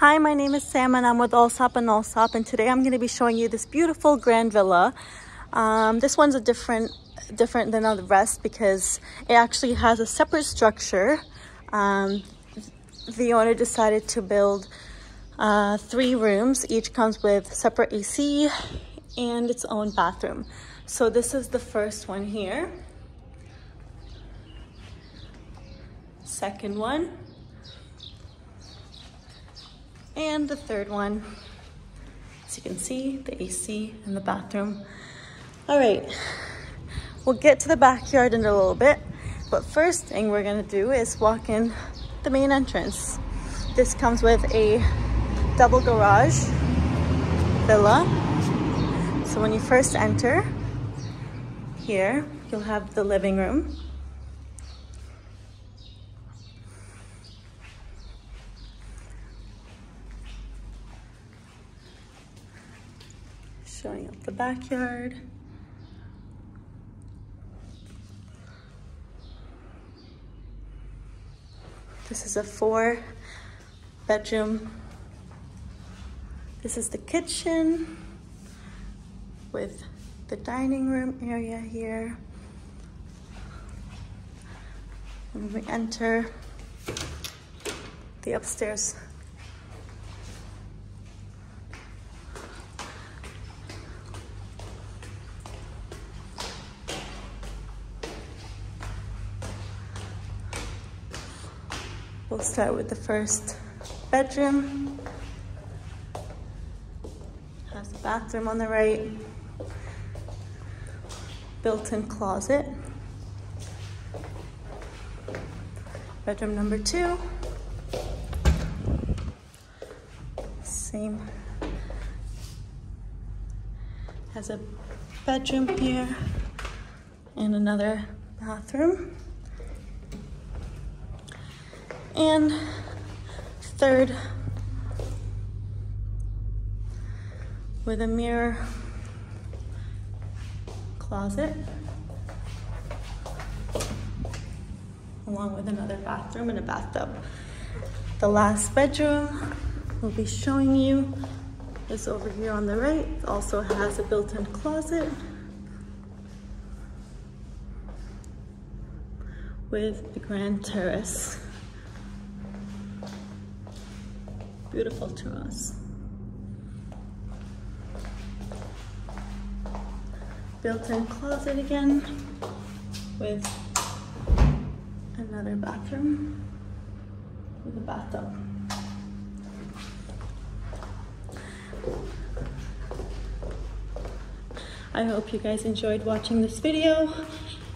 Hi, my name is Sam and I'm with Allsopp and Allsopp, and today I'm going to be showing you this beautiful grand villa. This one's a different than all the rest because it actually has a separate structure. The owner decided to build three rooms. Each comes with separate AC and its own bathroom. So this is the first one here. Second one. And the third one. As you can see, the AC and the bathroom. All right, we'll get to the backyard in a little bit, but first thing we're gonna do is walk in the main entrance. This comes with a double garage villa. So when you first enter here, you'll have the living room. Showing up the backyard. This is a 4-bedroom. This is the kitchen with the dining room area here. When we enter the upstairs, we'll start with the first bedroom. Has the bathroom on the right. Built-in closet. Bedroom number 2. Same. Has a bedroom here and another bathroom. And third, with a mirror closet, along with another bathroom and a bathtub. The last bedroom we'll be showing you is over here on the right. It also has a built-in closet with a grand terrace. Beautiful to us. Built-in closet again with another bathroom with a bathtub. I hope you guys enjoyed watching this video.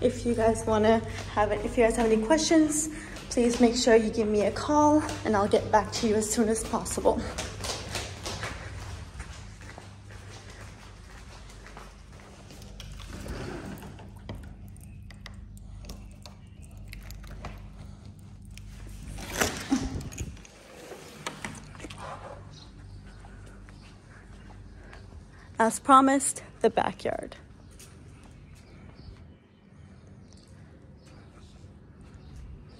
If you guys have any questions, please make sure you give me a call and I'll get back to you as soon as possible. As promised, the backyard.